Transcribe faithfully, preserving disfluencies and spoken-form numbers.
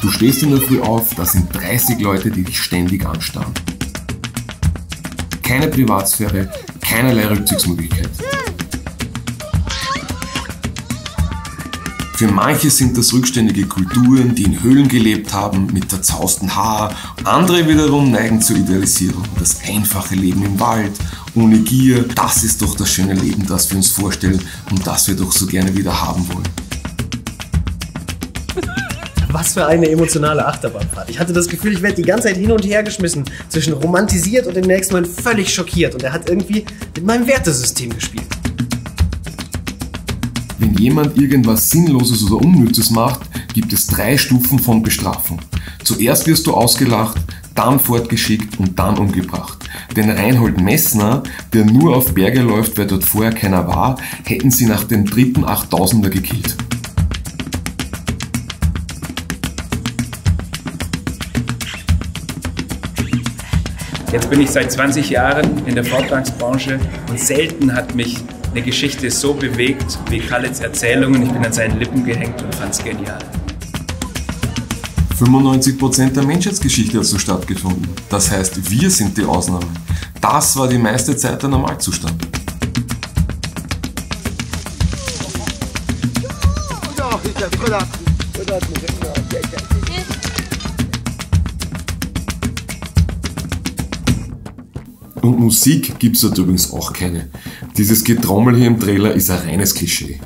Du stehst in der Früh auf, da sind dreißig Leute, die dich ständig anstarren. Keine Privatsphäre, keinerlei Rückzugsmöglichkeit. Für manche sind das rückständige Kulturen, die in Höhlen gelebt haben, mit zerzausten Haar. Andere wiederum neigen zur Idealisierung. Das einfache Leben im Wald, ohne Gier, das ist doch das schöne Leben, das wir uns vorstellen und das wir doch so gerne wieder haben wollen. Was für eine emotionale Achterbahnfahrt. Ich hatte das Gefühl, ich werde die ganze Zeit hin und her geschmissen, zwischen romantisiert und im nächsten Moment völlig schockiert. Und er hat irgendwie mit meinem Wertesystem gespielt. Wenn jemand irgendwas Sinnloses oder Unnützes macht, gibt es drei Stufen von Bestrafung. Zuerst wirst du ausgelacht, dann fortgeschickt und dann umgebracht. Denn Reinhold Messner, der nur auf Berge läuft, weil dort vorher keiner war, hätten sie nach dem dritten Achttausender gekillt. Jetzt bin ich seit zwanzig Jahren in der Vortragsbranche und selten hat mich eine Geschichte ist so bewegt wie Kallets Erzählungen. Ich bin an seinen Lippen gehängt und fand's genial. fünfundneunzig Prozent der Menschheitsgeschichte hat so stattgefunden. Das heißt, wir sind die Ausnahme. Das war die meiste Zeit der Normalzustand. Und Musik gibt's dort übrigens auch keine. Dieses Getrommel hier im Trailer ist ein reines Klischee.